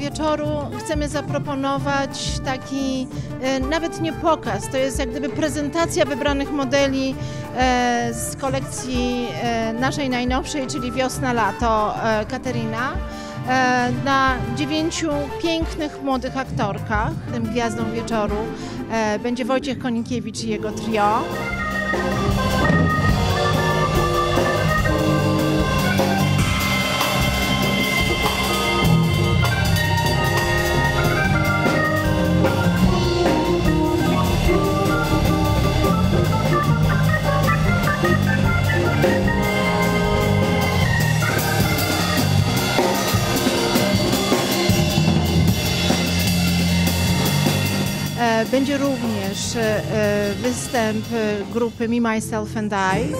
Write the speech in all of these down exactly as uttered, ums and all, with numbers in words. wieczoru chcemy zaproponować taki, nawet nie pokaz, to jest jak gdyby prezentacja wybranych modeli z kolekcji naszej najnowszej, czyli wiosna-lato Caterina, na dziewięciu pięknych młodych aktorkach. Tym gwiazdą wieczoru będzie Wojciech Konikiewicz i jego trio. Będzie również występ grupy Me, Myself and I.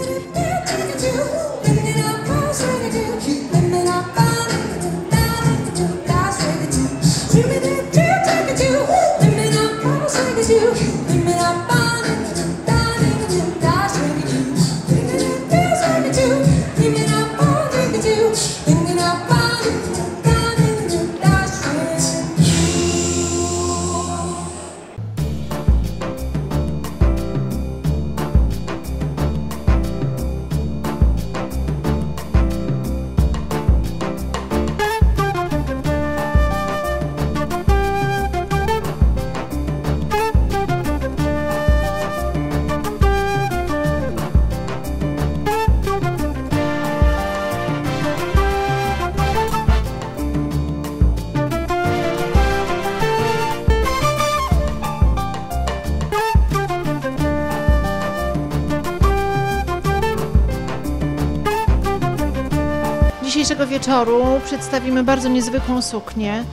Dzisiejszego wieczoru przedstawimy bardzo niezwykłą suknię.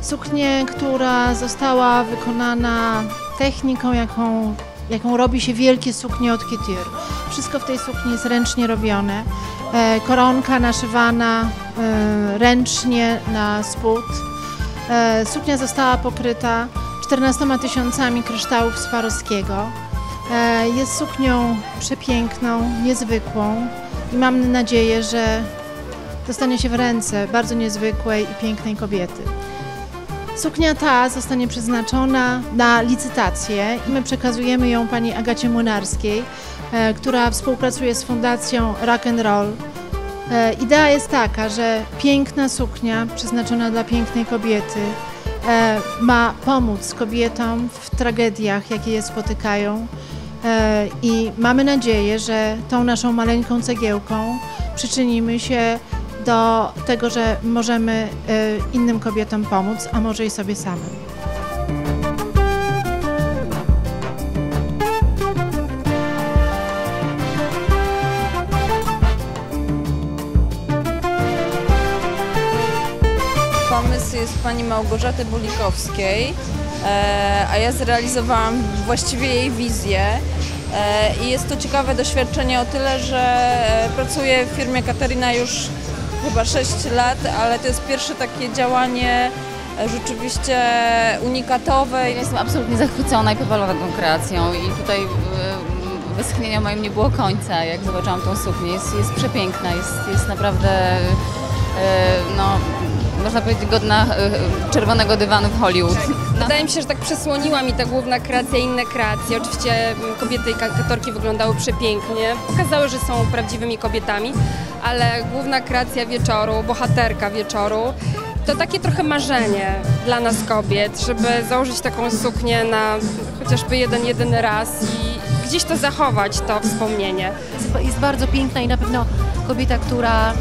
Suknię, która została wykonana techniką, jaką, jaką robi się wielkie suknie od couture. Wszystko w tej sukni jest ręcznie robione. E, koronka naszywana e, ręcznie na spód. E, suknia została pokryta czternastoma tysiącami kryształów Swarowskiego. E, jest suknią przepiękną, niezwykłą i mam nadzieję, że dostanie się w ręce bardzo niezwykłej i pięknej kobiety. Suknia ta zostanie przeznaczona na licytację i my przekazujemy ją pani Agacie Młynarskiej, e, która współpracuje z fundacją Rock'n'Roll. E, idea jest taka, że piękna suknia przeznaczona dla pięknej kobiety e, ma pomóc kobietom w tragediach, jakie je spotykają, e, i mamy nadzieję, że tą naszą maleńką cegiełką przyczynimy się do tego, że możemy innym kobietom pomóc, a może i sobie samym. Pomysł jest pani Małgorzaty Bulikowskiej, a ja zrealizowałam właściwie jej wizję. I jest to ciekawe doświadczenie o tyle, że pracuję w firmie Caterina już chyba sześć lat, ale to jest pierwsze takie działanie rzeczywiście unikatowe. Ja jestem absolutnie zachwycona i powalona tą kreacją i tutaj westchnienia moim nie było końca, jak zobaczyłam tą suknię. Jest, jest przepiękna, jest, jest naprawdę, no, można powiedzieć, godna czerwonego dywanu w Hollywood. Wydaje mi się, że tak przesłoniła mi ta główna kreacja i inne kreacje. Oczywiście kobiety i aktorki wyglądały przepięknie, pokazały, że są prawdziwymi kobietami, ale główna kreacja wieczoru, bohaterka wieczoru, to takie trochę marzenie dla nas kobiet, żeby założyć taką suknię na chociażby jeden, jedyny raz i gdzieś to zachować, to wspomnienie. Jest bardzo piękna i na pewno kobieta, która e,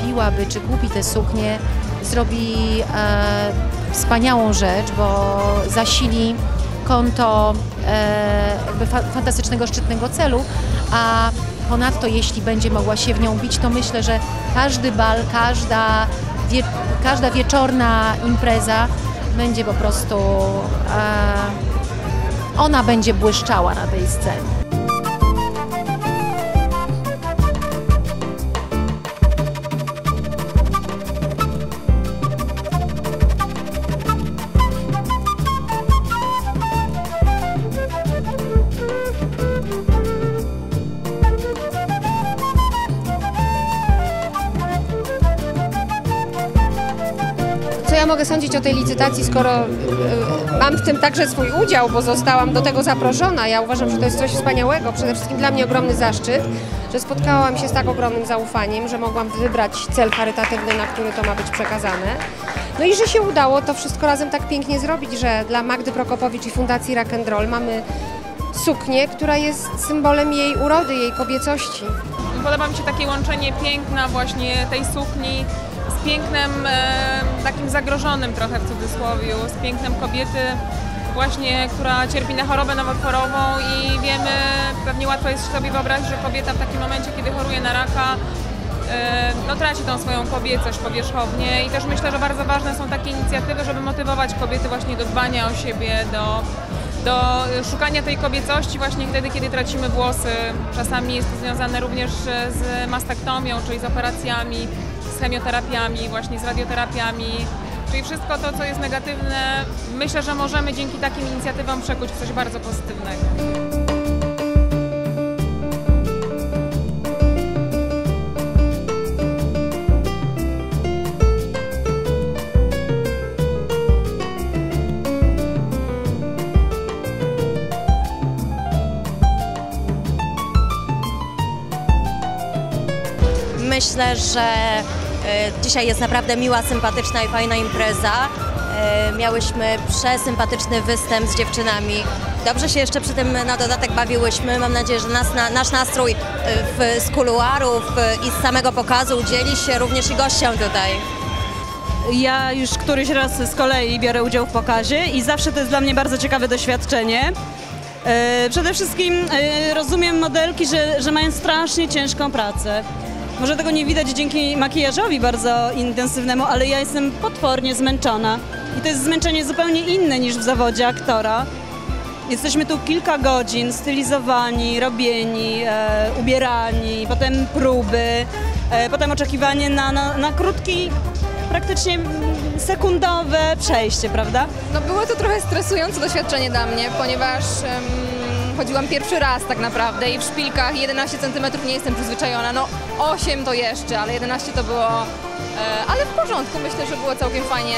kupiłaby czy kupi tę suknię, zrobi e, wspaniałą rzecz, bo zasili konto e, fa fantastycznego, szczytnego celu, a ponadto jeśli będzie mogła się w nią bić, to myślę, że każdy bal, każda, wie każda wieczorna impreza będzie po prostu, e, ona będzie błyszczała na tej scenie. Co ja mogę sądzić o tej licytacji, skoro mam w tym także swój udział, bo zostałam do tego zaproszona. Ja uważam, że to jest coś wspaniałego. Przede wszystkim dla mnie ogromny zaszczyt, że spotkałam się z tak ogromnym zaufaniem, że mogłam wybrać cel charytatywny, na który to ma być przekazane. No i że się udało to wszystko razem tak pięknie zrobić, że dla Magdy Prokopowicz i Fundacji Rock'n'Roll mamy suknię, która jest symbolem jej urody, jej kobiecości. Podoba mi się takie łączenie piękna właśnie tej sukni z pięknem e, takim zagrożonym trochę w cudzysłowie, z pięknem kobiety właśnie, która cierpi na chorobę nowotworową i wiemy, pewnie łatwo jest sobie wyobrazić, że kobieta w takim momencie, kiedy choruje na raka, e, no traci tą swoją kobiecość powierzchownie i też myślę, że bardzo ważne są takie inicjatywy, żeby motywować kobiety właśnie do dbania o siebie, do do szukania tej kobiecości właśnie wtedy, kiedy tracimy włosy. Czasami jest to związane również z mastektomią, czyli z operacjami, z chemioterapiami, właśnie z radioterapiami. Czyli wszystko to, co jest negatywne, myślę, że możemy dzięki takim inicjatywom przekuć w coś bardzo pozytywnego. Myślę, że dzisiaj jest naprawdę miła, sympatyczna i fajna impreza. Miałyśmy przesympatyczny występ z dziewczynami. Dobrze się jeszcze przy tym na dodatek bawiłyśmy. Mam nadzieję, że nas, na, nasz nastrój w, z kuluarów i z samego pokazu dzieli się również i gościom tutaj. Ja już któryś raz z kolei biorę udział w pokazie i zawsze to jest dla mnie bardzo ciekawe doświadczenie. Przede wszystkim rozumiem modelki, że, że mają strasznie ciężką pracę. Może tego nie widać dzięki makijażowi bardzo intensywnemu, ale ja jestem potwornie zmęczona. I to jest zmęczenie zupełnie inne niż w zawodzie aktora. Jesteśmy tu kilka godzin stylizowani, robieni, e, ubierani, potem próby, e, potem oczekiwanie na, na, na krótki, praktycznie sekundowe przejście, prawda? No było to trochę stresujące doświadczenie dla mnie, ponieważ um, chodziłam pierwszy raz tak naprawdę i w szpilkach jedenaście centymetrów nie jestem przyzwyczajona. No, osiem to jeszcze, ale jedenaście to było, ale w porządku, myślę, że było całkiem fajnie.